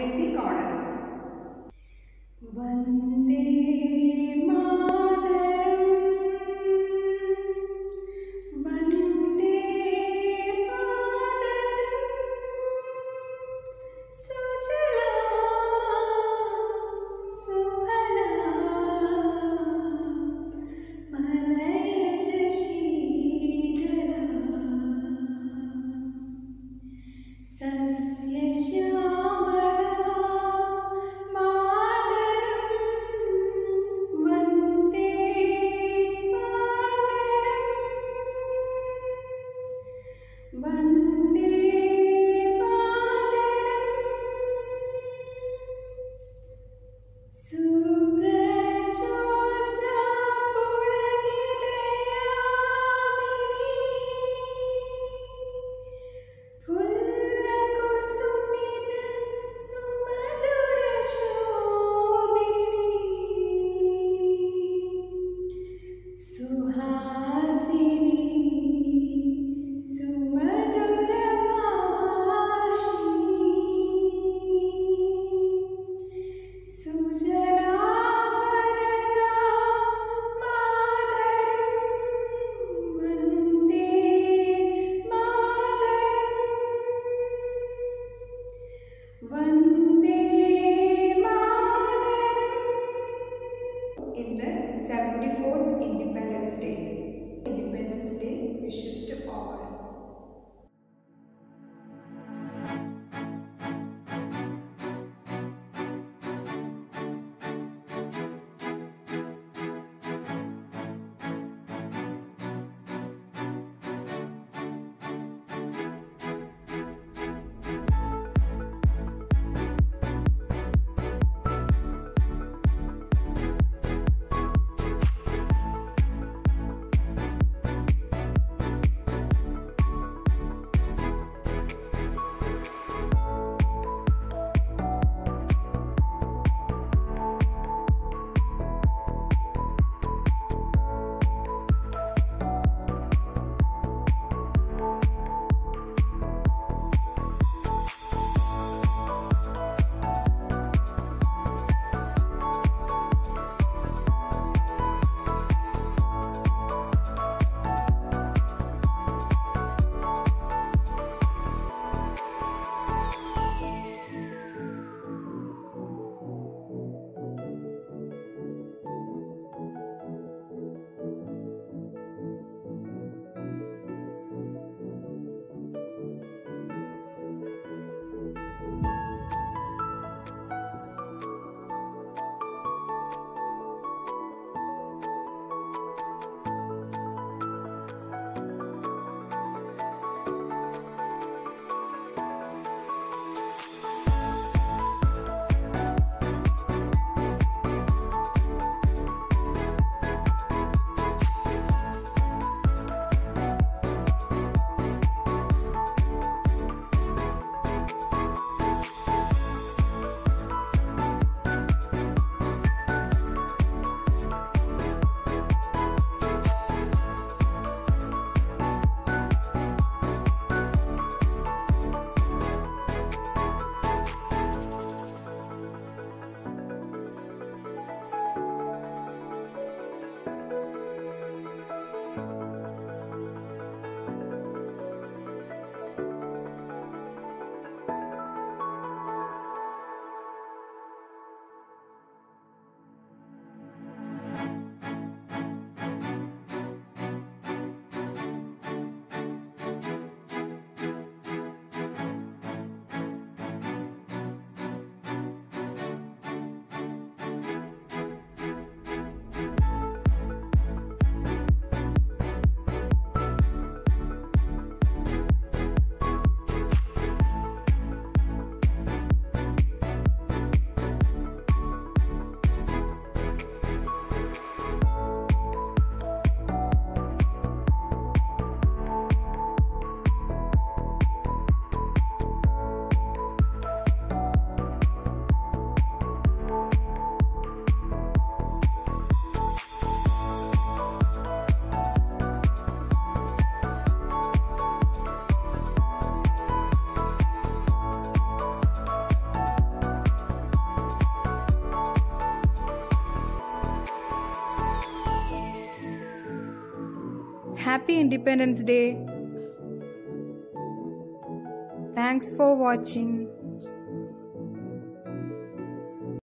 FAC Corner. Vande Mataram, Vande Mataram, Sujalam Sufalam, Malaya Shidharam, Sasya Shyamala Mataram. happy Independence Day. Thanks for watching.